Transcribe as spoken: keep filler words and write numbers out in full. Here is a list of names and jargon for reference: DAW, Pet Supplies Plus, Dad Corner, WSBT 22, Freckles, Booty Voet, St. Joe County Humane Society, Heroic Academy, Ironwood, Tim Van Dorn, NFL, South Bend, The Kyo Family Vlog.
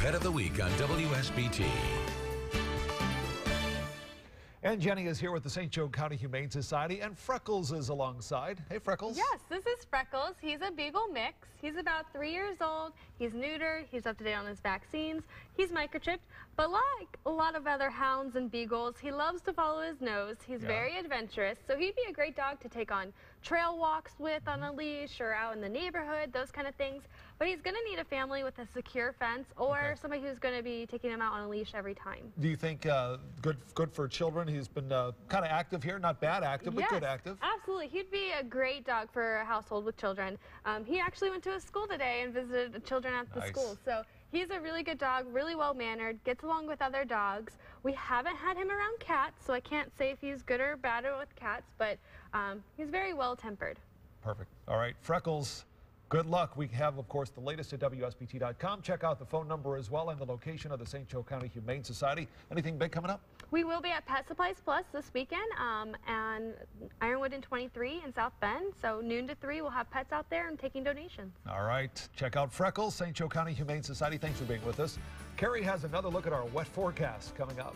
Pet of the Week on W S B T. And Jenny is here with the Saint Joe County Humane Society, and Freckles is alongside. Hey, Freckles. Yes, this is Freckles. He's a Beagle mix. He's about three years old. He's neutered. He's up to date on his vaccines. He's microchipped. But like a lot of other hounds and Beagles, he loves to follow his nose. He's yeah. very adventurous, so he'd be a great dog to take on trail walks with on a leash or out in the neighborhood, those kind of things. But he's going to need a family with a secure fence or okay. somebody who's going to be taking him out on a leash every time. Do you think uh, good good for children? He's been uh, kind of active here, not bad active, yes, but good active. Absolutely. He'd be a great dog for a household with children. Um, he actually went to a school today and visited the children at the nice. school. So he's a really good dog, really well-mannered, gets along with other dogs. We haven't had him around cats, so I can't say if he's good or bad with cats, but um, he's very well-tempered. Perfect. All right, Freckles, good luck. We have, of course, the latest at W S B T dot com. Check out the phone number as well and the location of the Saint Joe County Humane Society. Anything big coming up? We will be at Pet Supplies Plus this weekend um, and Ironwood and twenty-three in South Bend. So noon to three, we'll have pets out there and taking donations. All right. Check out Freckles, Saint Joe County Humane Society. Thanks for being with us. Carrie has another look at our wet forecast coming up.